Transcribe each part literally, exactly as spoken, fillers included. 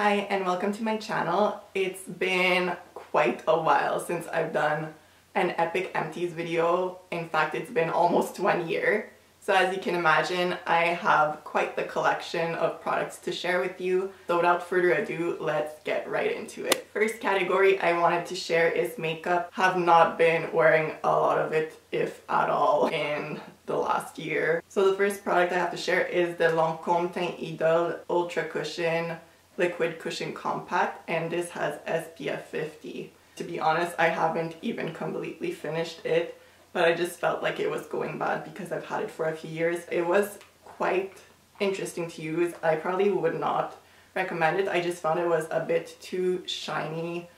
Hi and welcome to my channel. It's been quite a while since I've done an epic empties video. In fact, it's been almost one year. So as you can imagine, I have quite the collection of products to share with you. So without further ado, let's get right into it. First category I wanted to share is makeup. Have not been wearing a lot of it, if at all, in the last year. So the first product I have to share is the Lancôme Teint Idole Ultra Cushion Liquid Cushion Compact, and this has S P F fifty. To be honest, I haven't even completely finished it, but I just felt like it was going bad because I've had it for a few years. It was quite interesting to use. I probably would not recommend it. I just found it was a bit too shiny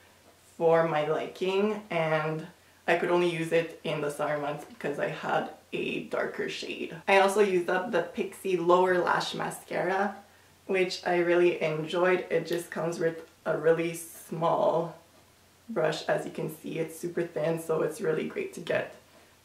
for my liking, and I could only use it in the summer months because I had a darker shade. I also used up the Pixi Lower Lash Mascara, which I really enjoyed. It just comes with a really small brush. As you can see, it's super thin, so it's really great to get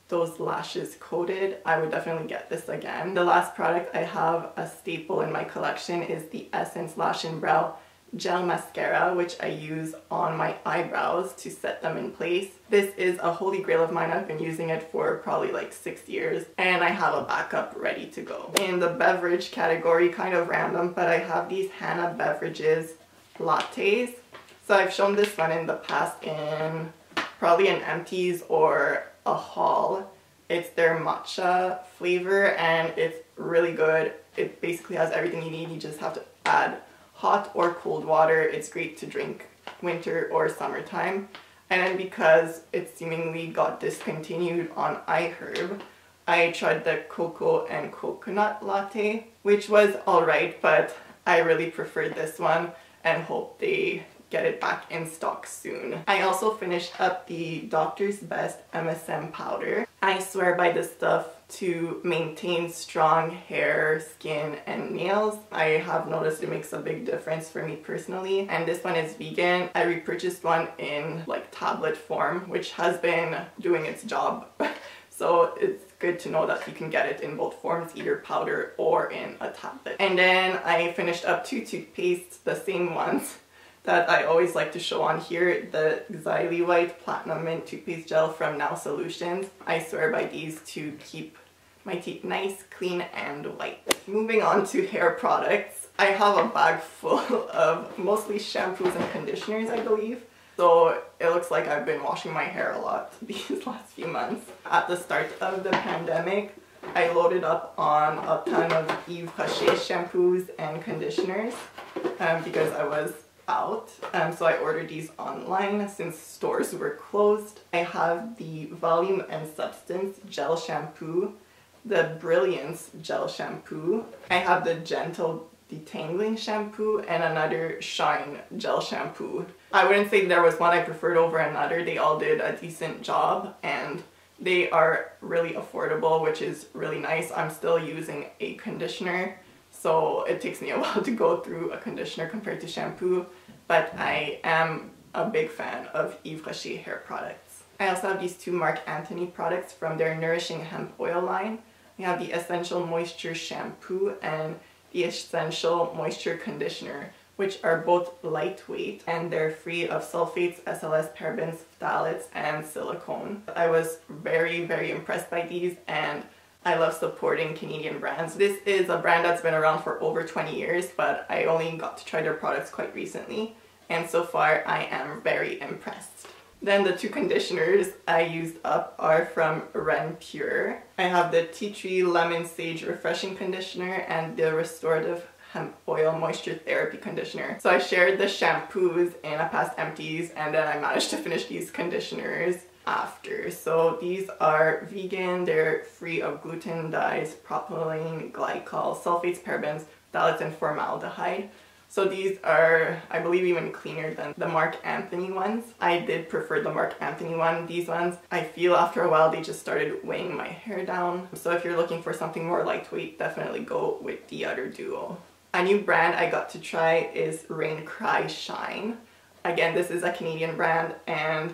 those lashes coated. I would definitely get this again. The last product I have, a staple in my collection, is the Essence Lash and Brow Gel Mascara, which I use on my eyebrows to set them in place. This is a holy grail of mine. I've been using it for probably like six years and I have a backup ready to go. In the beverage category, kind of random, but I have these Hana Beverages lattes. So I've shown this one in the past in probably an empties or a haul. It's their matcha flavor and it's really good. It basically has everything you need. You just have to add hot or cold water. It's great to drink winter or summertime. And then because it seemingly got discontinued on iHerb, I tried the cocoa and coconut latte, which was alright, but I really preferred this one and hope they get it back in stock soon. I also finished up the Doctor's Best M S M powder. I swear by this stuff to maintain strong hair, skin, and nails. I have noticed it makes a big difference for me personally, and this one is vegan. I repurchased one in like tablet form, which has been doing its job. So it's good to know that you can get it in both forms, either powder or in a tablet. And then I finished up two toothpastes, the same ones that I always like to show on here, the Xyliwhite White Platinum Mint Toothpaste Gel from Now Solutions. I swear by these to keep my teeth nice, clean, and white. Moving on to hair products, I have a bag full of mostly shampoos and conditioners, I believe. So it looks like I've been washing my hair a lot these last few months. At the start of the pandemic, I loaded up on a ton of Yves Rocher shampoos and conditioners um, because I was out. Um, so I ordered these online since stores were closed. I have the Volume and Substance Gel Shampoo, the Brilliance Gel Shampoo. I have the Gentle Detangling Shampoo and another Shine Gel Shampoo. I wouldn't say there was one I preferred over another. They all did a decent job and they are really affordable, which is really nice. I'm still using a conditioner, so it takes me a while to go through a conditioner compared to shampoo, but I am a big fan of Yves Rocher hair products. I also have these two Marc Anthony products from their Nourishing Hemp Oil line. We have the Essential Moisture Shampoo and the Essential Moisture Conditioner, which are both lightweight and they're free of sulfates, S L S, parabens, phthalates, and silicone. I was very, very impressed by these and I love supporting Canadian brands. This is a brand that's been around for over twenty years, but I only got to try their products quite recently, and so far I am very impressed. Then the two conditioners I used up are from Renpure. I have the Tea Tree Lemon Sage Refreshing Conditioner and the Restorative Hemp Oil Moisture Therapy Conditioner. So I shared the shampoos in a past empties, and then I managed to finish these conditioners after. So these are vegan, they're free of gluten, dyes, propylene, glycol, sulfates, parabens, phthalates, and formaldehyde. So these are, I believe, even cleaner than the Marc Anthony ones. I did prefer the Marc Anthony one. These ones, I feel after a while they just started weighing my hair down. So if you're looking for something more lightweight, definitely go with the other duo. A new brand I got to try is Raincry Shine. Again, this is a Canadian brand and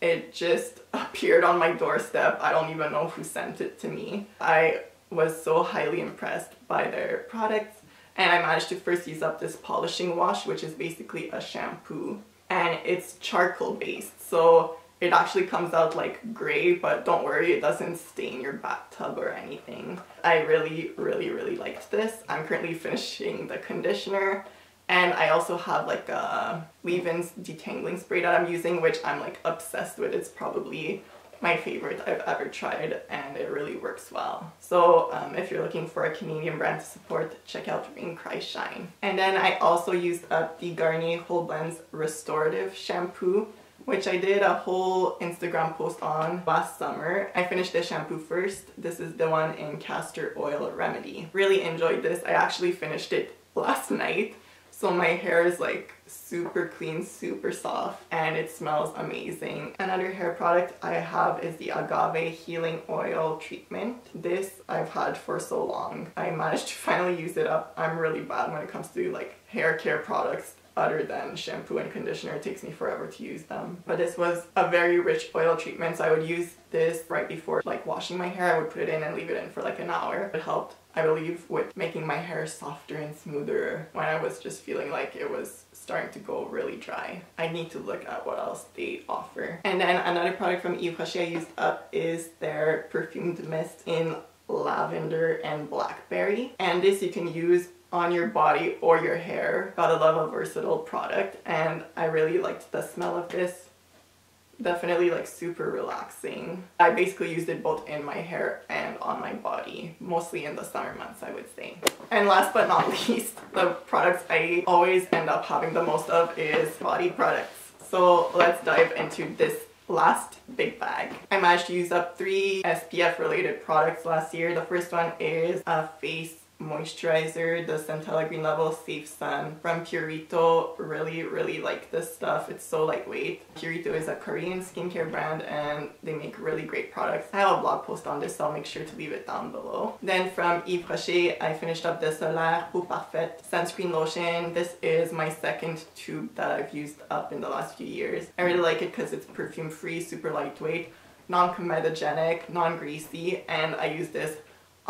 it just appeared on my doorstep. I don't even know who sent it to me. I was so highly impressed by their products and I managed to first use up this polishing wash, which is basically a shampoo, and it's charcoal based, so it actually comes out like grey, but don't worry, it doesn't stain your bathtub or anything. I really, really, really liked this. I'm currently finishing the conditioner, and I also have like a leave-in detangling spray that I'm using, which I'm like obsessed with. It's probably my favorite I've ever tried, and it really works well. So um, if you're looking for a Canadian brand to support, check out Raincry Shine. And then I also used up the Garnier Whole Blends Restorative Shampoo, which I did a whole Instagram post on last summer. I finished this shampoo first. This is the one in Castor Oil Remedy. Really enjoyed this. I actually finished it last night, so my hair is like super clean, super soft, and it smells amazing. Another hair product I have is the Agave Healing Oil Treatment. This I've had for so long. I managed to finally use it up. I'm really bad when it comes to like hair care products other than shampoo and conditioner. It takes me forever to use them. But this was a very rich oil treatment, so I would use this right before like washing my hair. I would put it in and leave it in for like an hour. It helped, I believe, with making my hair softer and smoother when I was just feeling like it was starting to go really dry. I need to look at what else they offer. And then another product from Yves Rocher I used up is their perfumed mist in lavender and blackberry. And this you can use on your body or your hair. Gotta love a versatile product, and I really liked the smell of this. Definitely like super relaxing. I basically used it both in my hair and on my body, mostly in the summer months, I would say. And last but not least, the products I always end up having the most of is body products. So let's dive into this last big bag. I managed to use up three S P F related products last year. The first one is a face moisturizer, the Centella Green Level Safe Sun from Purito. Really, really like this stuff. It's so lightweight. Purito is a Korean skincare brand, and they make really great products. I have a blog post on this, so I'll make sure to leave it down below. Then from Yves Rocher, I finished up the Solaire Peau Parfaite sunscreen lotion. This is my second tube that I've used up in the last few years. I really like it because it's perfume free, super lightweight, non-comedogenic, non-greasy, and I use this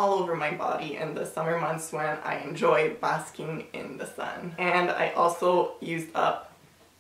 all over my body in the summer months when I enjoy basking in the sun. And I also used up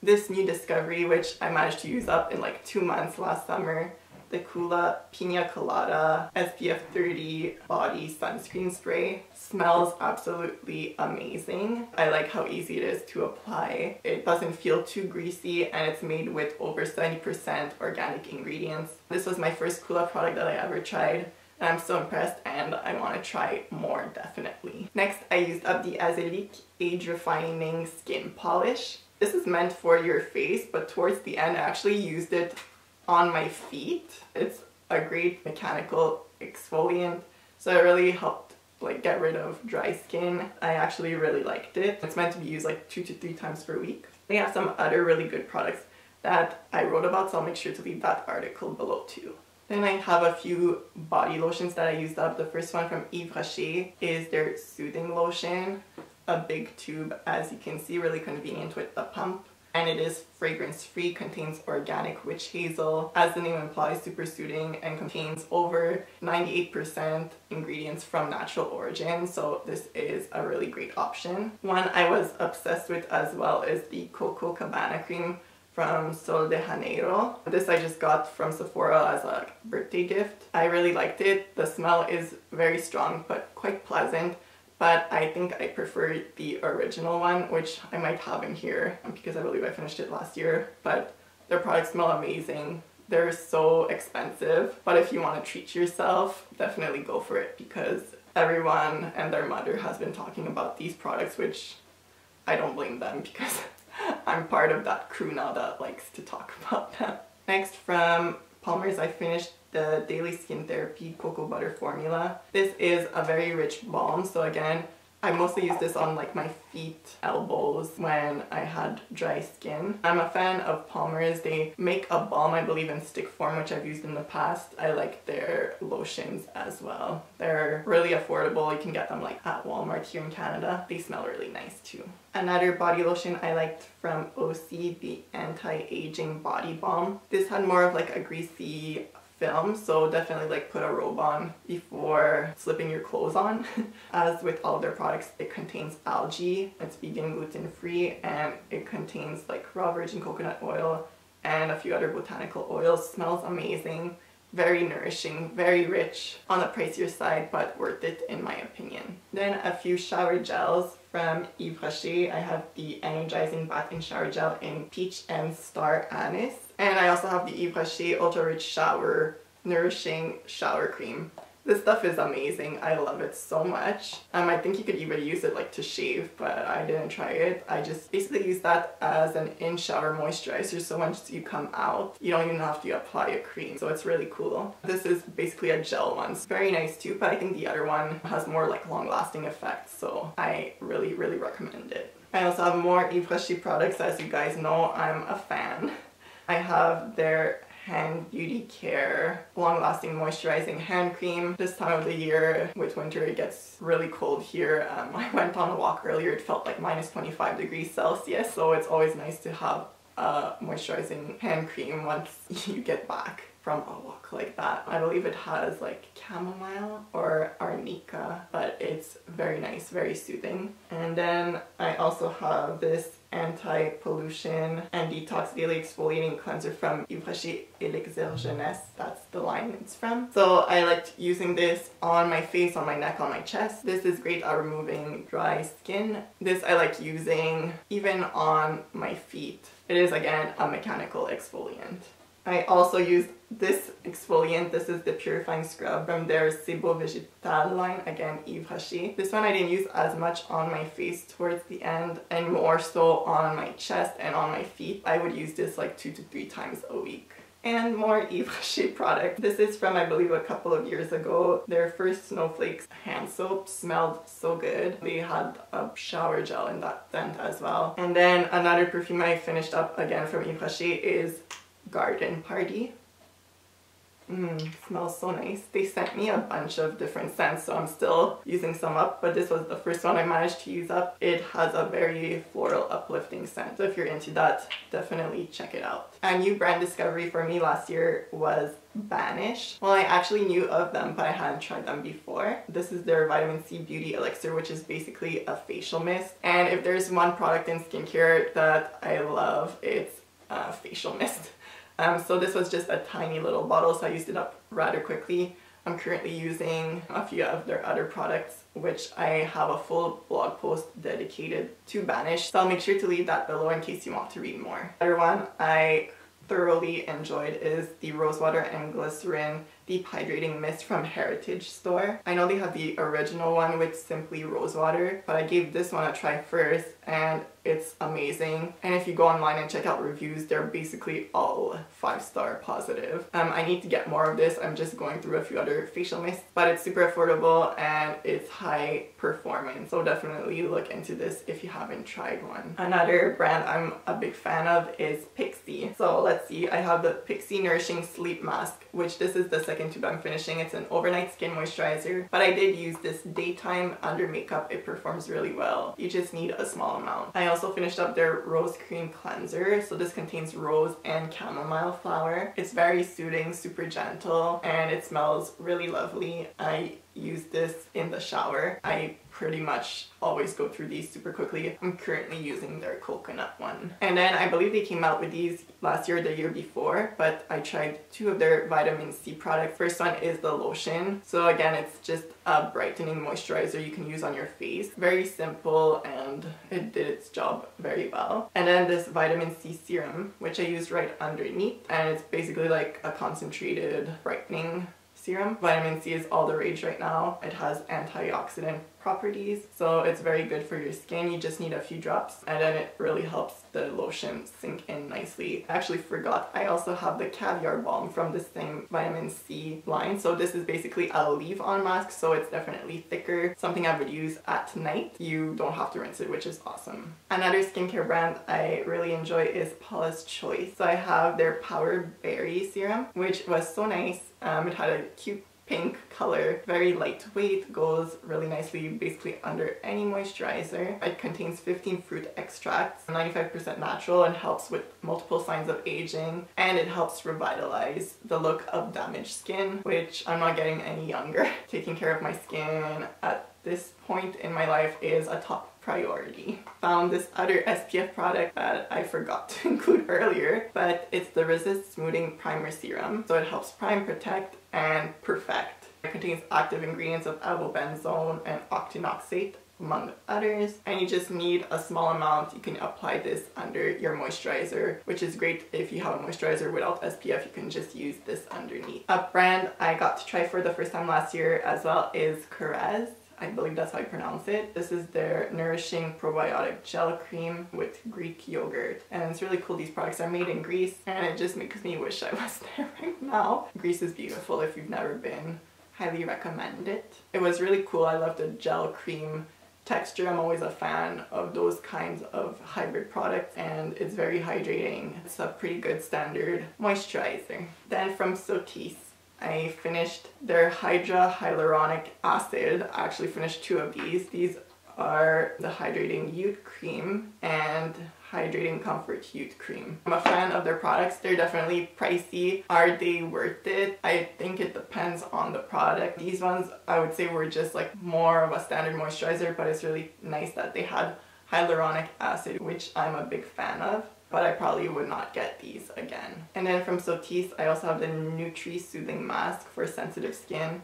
this new discovery, which I managed to use up in like two months last summer, the Coola Pina Colada S P F thirty Body Sunscreen Spray. Smells absolutely amazing. I like how easy it is to apply. It doesn't feel too greasy, and it's made with over seventy percent organic ingredients. This was my first Coola product that I ever tried, and I'm so impressed, and I want to try more, definitely. Next, I used up the Azelique Age Refining Skin Polish. This is meant for your face, but towards the end I actually used it on my feet. It's a great mechanical exfoliant, so it really helped like get rid of dry skin. I actually really liked it. It's meant to be used like two to three times per week. They have some other really good products that I wrote about, so I'll make sure to leave that article below too. Then I have a few body lotions that I used up. The first one from Yves Rocher is their Soothing Lotion. A big tube, as you can see, really convenient with the pump. And it is fragrance-free, contains organic witch hazel. As the name implies, super soothing, and contains over ninety-eight percent ingredients from natural origin, so this is a really great option. One I was obsessed with as well is the Cocoa Cabana Cream from Sol de Janeiro. This I just got from Sephora as a birthday gift. I really liked it. The smell is very strong but quite pleasant, but I think I prefer the original one, which I might have in here because I believe I finished it last year, but their products smell amazing. They're so expensive, but if you want to treat yourself, definitely go for it, because everyone and their mother has been talking about these products, which I don't blame them because I'm part of that crew now that likes to talk about them. Next, from Palmer's, I finished the Daily Skin Therapy Cocoa Butter Formula. This is a very rich balm, so again, I mostly use this on like my feet, elbows, when I had dry skin. I'm a fan of Palmer's. They make a balm, I believe, in stick form, which I've used in the past. I like their lotions as well. They're really affordable. You can get them like at Walmart here in Canada. They smell really nice too. Another body lotion I liked from O C, the Anti-Aging Body Balm. This had more of like a greasy film, so definitely like put a robe on before slipping your clothes on. As with all their products, it contains algae, it's vegan, gluten free, and it contains like raw virgin coconut oil and a few other botanical oils. Smells amazing, very nourishing, very rich, on the pricier side, but worth it in my opinion. Then a few shower gels from Yves Rocher. I have the Energizing Bath and Shower Gel in Peach and Star Anise. And I also have the Yves Rocher Ultra Rich Shower Nourishing Shower Cream. This stuff is amazing. I love it so much. Um, I think you could even use it like to shave, but I didn't try it. I just basically use that as an in-shower moisturizer, so once you come out, you don't even have to apply a cream. So it's really cool. This is basically a gel one. It's very nice too, but I think the other one has more like long-lasting effects, so I really, really recommend it. I also have more Yves Rocher products. As you guys know, I'm a fan. I have their Hand Beauty Care long-lasting moisturizing hand cream. This time of the year, with winter, it gets really cold here. Um, I went on a walk earlier, it felt like minus twenty-five degrees Celsius, so it's always nice to have a moisturizing hand cream once you get back from a walk like that. I believe it has like chamomile or arnica, but it's very nice, very soothing. And then I also have this anti-pollution and detox daily exfoliating cleanser from Yves Rocher Elixir Jeunesse. That's the line it's from. So I liked using this on my face, on my neck, on my chest. This is great at removing dry skin. This I like using even on my feet. It is again a mechanical exfoliant. I also used this exfoliant. This is the purifying scrub from their Cebo Vegetal line, again Yves Rocher. This one I didn't use as much on my face towards the end and more so on my chest and on my feet. I would use this like two to three times a week. And more Yves Rocher product. This is from, I believe, a couple of years ago. Their first Snowflakes hand soap smelled so good. They had a shower gel in that scent as well. And then another perfume I finished up again from Yves Rocher is Garden Party. Mmm, smells so nice. They sent me a bunch of different scents, so I'm still using some up, but this was the first one I managed to use up. It has a very floral uplifting scent, so if you're into that, definitely check it out. A new brand discovery for me last year was Banish. Well, I actually knew of them, but I hadn't tried them before. This is their Vitamin C Beauty Elixir, which is basically a facial mist. And if there's one product in skincare that I love, it's uh, facial mist. Um, so this was just a tiny little bottle, so I used it up rather quickly. I'm currently using a few of their other products, which I have a full blog post dedicated to Banish, so I'll make sure to leave that below in case you want to read more. Another one I thoroughly enjoyed is the Rosewater and Glycerin Deep Hydrating Mist from Heritage Store. I know they have the original one with simply rosewater, but I gave this one a try first and it's amazing. And if you go online and check out reviews, they're basically all five-star positive. Um, I need to get more of this. I'm just going through a few other facial mists, but it's super affordable and it's high performance. So definitely look into this if you haven't tried one. Another brand I'm a big fan of is Pixi. So let's see, I have the Pixi Nourishing Sleep Mask, which this is the second tube I'm finishing. It's an overnight skin moisturizer, but I did use this daytime under makeup. It performs really well. You just need a small amount. I also finished up their Rose Cream Cleanser. So this contains rose and chamomile flower. It's very soothing, super gentle, and it smells really lovely. I use this in the shower. I pretty much always go through these super quickly. I'm currently using their coconut one. And then I believe they came out with these last year or the year before, but I tried two of their vitamin C products. First one is the lotion. So again, it's just a brightening moisturizer you can use on your face. Very simple, and it did its job very well. And then this vitamin C serum, which I used right underneath, and it's basically like a concentrated brightening serum. Vitamin C is all the rage right now. It has antioxidant properties, so it's very good for your skin. You just need a few drops, and then it really helps the lotion sink in nicely. I actually forgot, I also have the Caviar Balm from the same vitamin C line. So this is basically a leave-on mask, so it's definitely thicker, something I would use at night. You don't have to rinse it, which is awesome. Another skincare brand I really enjoy is Paula's Choice. So I have their Power Berry Serum, which was so nice. Um, it had a cute pink color, very lightweight, goes really nicely basically under any moisturizer. It contains fifteen fruit extracts, ninety-five percent natural, and helps with multiple signs of aging, and it helps revitalize the look of damaged skin, which I'm not getting any younger. Taking care of my skin at this point in my life is a top priority. Found this other S P F product that I forgot to include earlier, but it's the Resist Smoothing Primer Serum. So it helps prime, protect, and perfect. It contains active ingredients of avobenzone and octinoxate, among others, and you just need a small amount. You can apply this under your moisturizer, which is great if you have a moisturizer without S P F. You can just use this underneath. A brand I got to try for the first time last year as well is Carez. I believe that's how I pronounce it. This is their Nourishing Probiotic Gel Cream with Greek yogurt. And it's really cool. These products are made in Greece, and it just makes me wish I was there right now. Greece is beautiful if you've never been. Highly recommend it. It was really cool. I love the gel cream texture. I'm always a fan of those kinds of hybrid products, and it's very hydrating. It's a pretty good standard moisturizer. Then from Sotis, I finished their Hydra Hyaluronic Acid. I actually finished two of these. These are the Hydrating Youth Cream and Hydrating Comfort Youth Cream. I'm a fan of their products. They're definitely pricey. Are they worth it? I think it depends on the product. These ones I would say were just like more of a standard moisturizer, but it's really nice that they had hyaluronic acid, which I'm a big fan of. But I probably would not get these again. And then from Sotis, I also have the Nutri Soothing Mask for sensitive skin.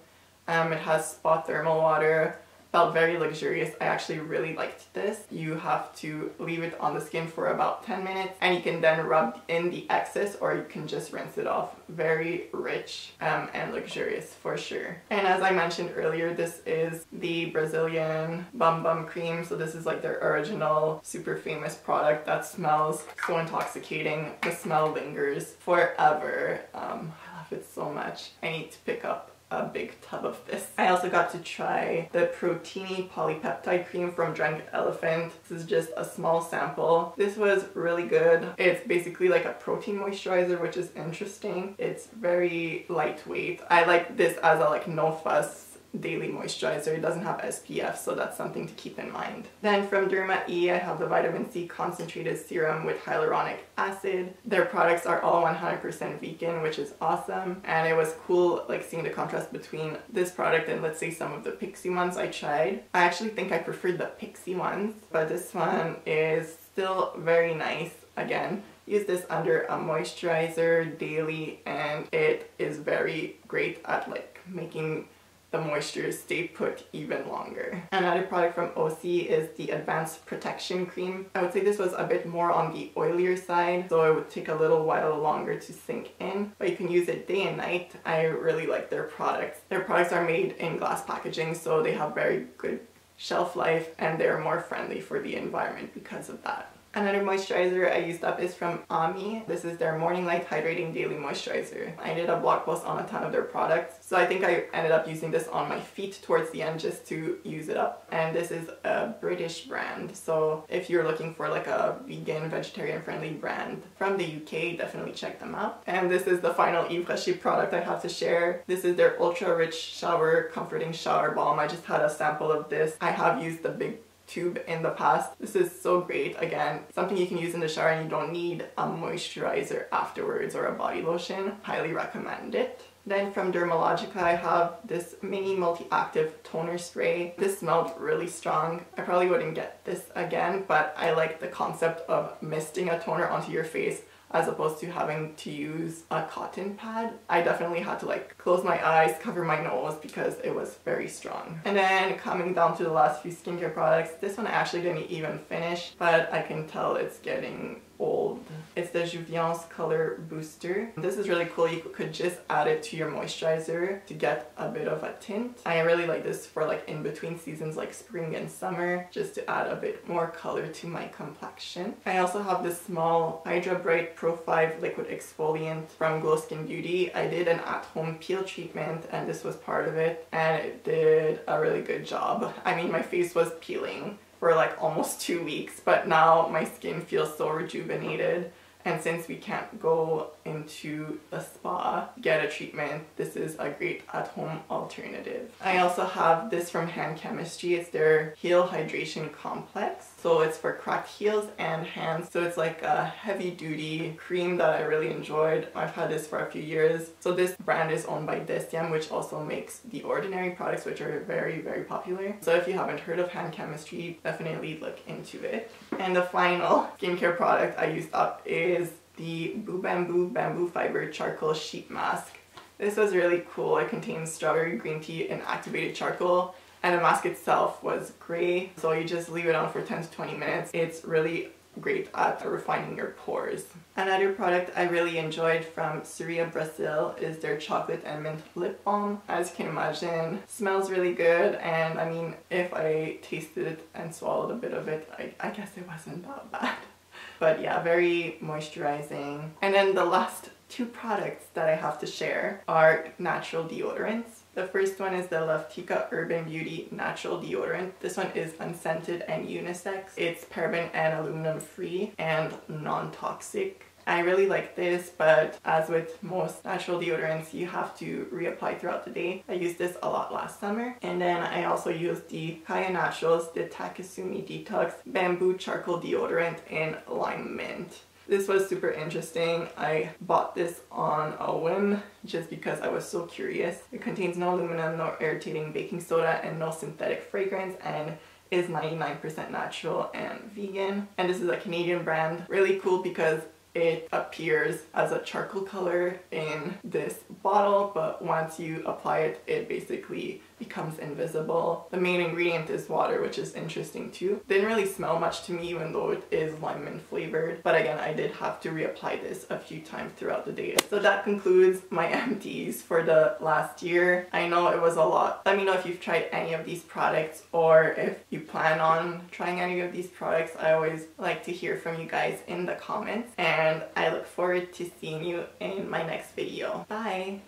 Um, it has spa thermal water. Felt very luxurious. I actually really liked this. You have to leave it on the skin for about ten minutes, and you can then rub in the excess, or you can just rinse it off. Very rich um, and luxurious for sure. And as I mentioned earlier, this is the Brazilian Bum Bum Cream. So this is like their original super famous product that smells so intoxicating. The smell lingers forever. Um, I love it so much. I need to pick up a big tub of this. I also got to try the Protini Polypeptide Cream from Drunk Elephant. This is just a small sample. This was really good. It's basically like a protein moisturizer, which is interesting. It's very lightweight. I like this as a like no fuss daily moisturizer. It doesn't have S P F, so that's something to keep in mind. Then from Derma E, I have the Vitamin C Concentrated Serum with Hyaluronic Acid. Their products are all one hundred percent vegan, which is awesome. And it was cool like seeing the contrast between this product and let's say some of the Pixi ones I tried. I actually think I preferred the Pixi ones, but this one is still very nice. Again, use this under a moisturizer daily, and it is very great at like making the moisture stay put even longer. Another product from O C is the Advanced Protection Cream. I would say this was a bit more on the oilier side, so it would take a little while longer to sink in, but you can use it day and night. I really like their products. Their products are made in glass packaging, so they have very good shelf life, and they're more friendly for the environment because of that. Another moisturizer I used up is from Ami. This is their Morning Light Hydrating Daily Moisturizer. I did a blog post on a ton of their products, so I think I ended up using this on my feet towards the end just to use it up. And this is a British brand, so if you're looking for like a vegan, vegetarian-friendly brand from the U K, definitely check them out. And this is the final Yves Rocher product I have to share. This is their Ultra Rich Shower Comforting Shower Balm. I just had a sample of this. I have used the big tube in the past. This is so great. Again, something you can use in the shower and you don't need a moisturizer afterwards or a body lotion. Highly recommend it. Then from Dermalogica, I have this mini multi-active toner spray. This smelled really strong. I probably wouldn't get this again, but I like the concept of misting a toner onto your face as opposed to having to use a cotton pad. I definitely had to like close my eyes, cover my nose because it was very strong. And then coming down to the last few skincare products, this one I actually didn't even finish, but I can tell it's getting old. It's the Jouviance Color Booster. This is really cool. You could just add it to your moisturizer to get a bit of a tint. I really like this for like in between seasons like spring and summer, just to add a bit more color to my complexion. I also have this small Hydra Bright Pro five Liquid Exfoliant from Glow Skin Beauty. I did an at-home peel treatment, and this was part of it, and it did a really good job. I mean, my face was peeling for like almost two weeks, but now my skin feels so rejuvenated And since we can't go into a spa, get a treatment, this is a great at-home alternative. I also have this from Hand Chemistry. It's their Heel Hydration Complex. So it's for cracked heels and hands. So it's like a heavy-duty cream that I really enjoyed. I've had this for a few years. So this brand is owned by Deciem, which also makes The Ordinary products, which are very, very popular. So if you haven't heard of Hand Chemistry, definitely look into it. And the final skincare product I used up is is the Boo Bamboo Bamboo Fiber Charcoal Sheet Mask. This was really cool. It contains strawberry green tea and activated charcoal, and the mask itself was grey, so you just leave it on for ten to twenty minutes. It's really great at refining your pores. Another product I really enjoyed from Surya Brazil is their Chocolate and Mint Lip Balm. As you can imagine, smells really good, and I mean, if I tasted it and swallowed a bit of it, I, I guess it wasn't that bad. But yeah, very moisturizing. And then the last two products that I have to share are natural deodorants. The first one is the Luftica Urban Beauty Natural Deodorant. This one is unscented and unisex. It's paraben and aluminum free and non-toxic. I really like this, but as with most natural deodorants, you have to reapply throughout the day. I used this a lot last summer. And then I also used the Kaya Naturals, the Takasumi Detox Bamboo Charcoal Deodorant in Lime Mint. This was super interesting. I bought this on a whim just because I was so curious. It contains no aluminum, no irritating baking soda, and no synthetic fragrance, and is ninety-nine percent natural and vegan. And this is a Canadian brand. Really cool because it appears as a charcoal color in this bottle, but once you apply it, it basically becomes invisible. The main ingredient is water, which is interesting too. Didn't really smell much to me, even though it is lime mint flavored. But again, I did have to reapply this a few times throughout the day. So that concludes my empties for the last year. I know it was a lot. Let me know if you've tried any of these products or if you plan on trying any of these products. I always like to hear from you guys in the comments. And And I look forward to seeing you in my next video. Bye!